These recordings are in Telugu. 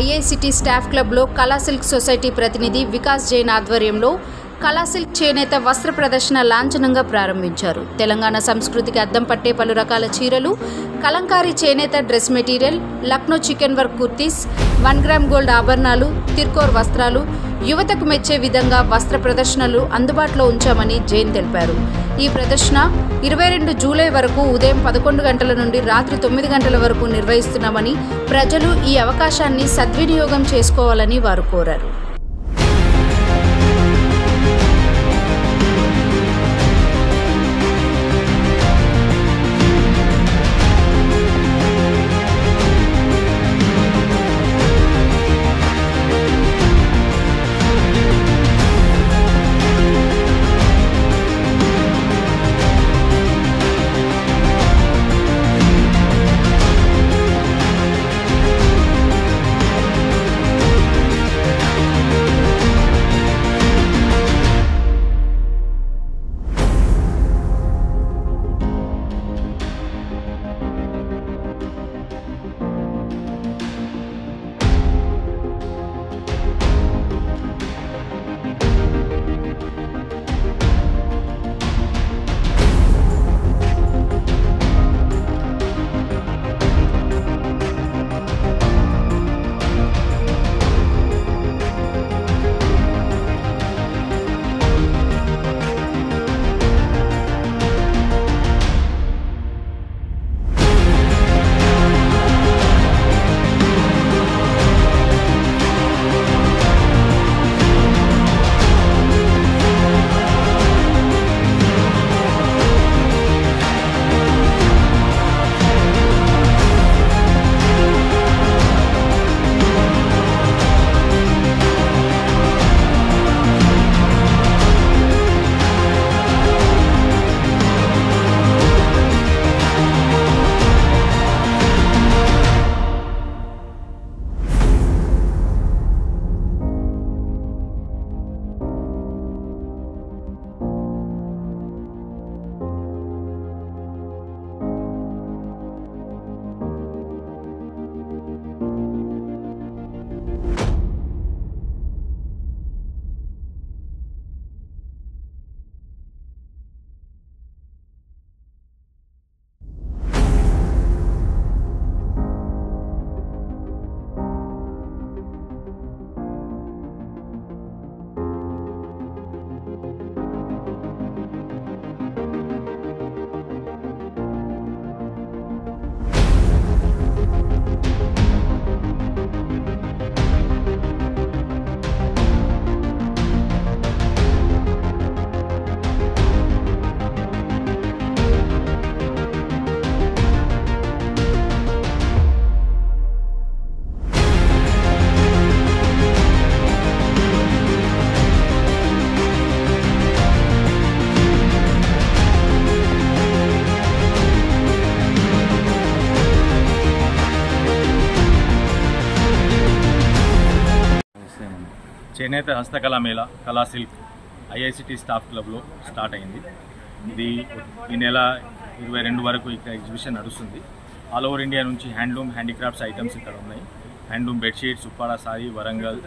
ఐఐసిటి స్టాఫ్ క్లబ్లో కళాశిల్క్ సొసైటీ ప్రతినిధి వికాస్ జైన్ ఆధ్వర్యంలో కళాశిల్క్ చేనేత వస్త్ర ప్రదర్శన లాంఛనంగా ప్రారంభించారు. తెలంగాణ సంస్కృతికి అద్దం పట్టే పలు రకాల చీరలు, కలంకారీ చేనేత dress material, Lucknow chikan work kurtis, 1 gram gold ఆభరణాలు, తిర్కోర్ వస్త్రాలు యువతకు మెచ్చే విధంగా వస్త్ర ప్రదర్శనలు అందుబాటులో ఉంచామని జైన్ తెలిపారు. ఈ ప్రదర్శన 22 జూలై వరకు ఉదయం 11 గంటల నుండి రాత్రి 9 గంటల వరకు నిర్వహిస్తున్నామని, ప్రజలు ఈ అవకాశాన్ని సద్వినియోగం చేసుకోవాలని వారు కోరారు. చేనేత హస్తకళ మేళా కళాశిల్క్ ఐఐసిటీ స్టాఫ్ క్లబ్లో స్టార్ట్ అయింది. ఇది ఈ నెల 22 వరకు ఇక్కడ ఎగ్జిబిషన్ నడుస్తుంది. ఆల్ ఓవర్ ఇండియా నుంచి హ్యాండ్లూమ్ హ్యాండీక్రాఫ్ట్స్ ఐటమ్స్ ఇక్కడ ఉన్నాయి. హ్యాండ్లూమ్ బెడ్షీట్స్, ఉప్పాడ సారీ, వరంగల్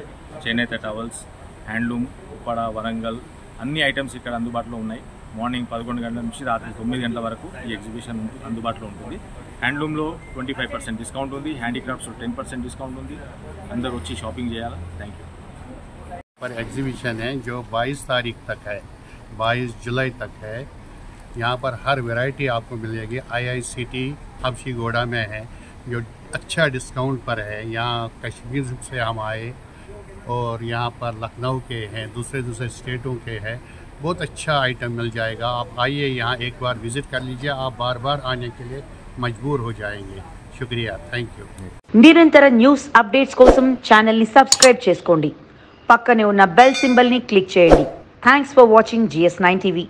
చేనేత టవల్స్, హ్యాండ్లూమ్ ఉప్పాడ వరంగల్ అన్ని ఐటమ్స్ ఇక్కడ అందుబాటులో ఉన్నాయి. మార్నింగ్ 11 గంటల నుంచి రాత్రి 9 గంటల వరకు ఈ ఎగ్జిబిషన్ అందుబాటులో ఉంటుంది. హ్యాండ్లూమ్లో 25% డిస్కౌంట్ ఉంది, హ్యాండీక్రాఫ్ట్స్లో 10% డిస్కౌంట్ ఉంది. అందరూ వచ్చి షాపింగ్ చేయాలి. Thank you. पर एग्जीबिशन है जो 22 तारीख तक है, 22 जुलाई तक है. यहाँ पर हर वैरायटी आपको मिलेगी. आईआईसीटी हबशी गोड़ा में है जो अच्छा डिस्काउंट पर है. यहाँ कश्मीर से हम आए और यहाँ पर लखनऊ के हैं, दूसरे स्टेटों के हैं. बहुत अच्छा आइटम मिल जाएगा. आप आइए, यहाँ एक बार विज़िट कर लीजिए. आप बार बार आने के लिए मजबूर हो जाएंगे. शुक्रिया, थैंक यू. निरंतर न्यूज़ अपडेट्स कोसम चैनल सब्सक्राइब చేసుకోండి. పక్కనే ఉన్న బెల్ సింబల్ ని క్లిక్ చేయండి. Thanks for watching GS 9 TV.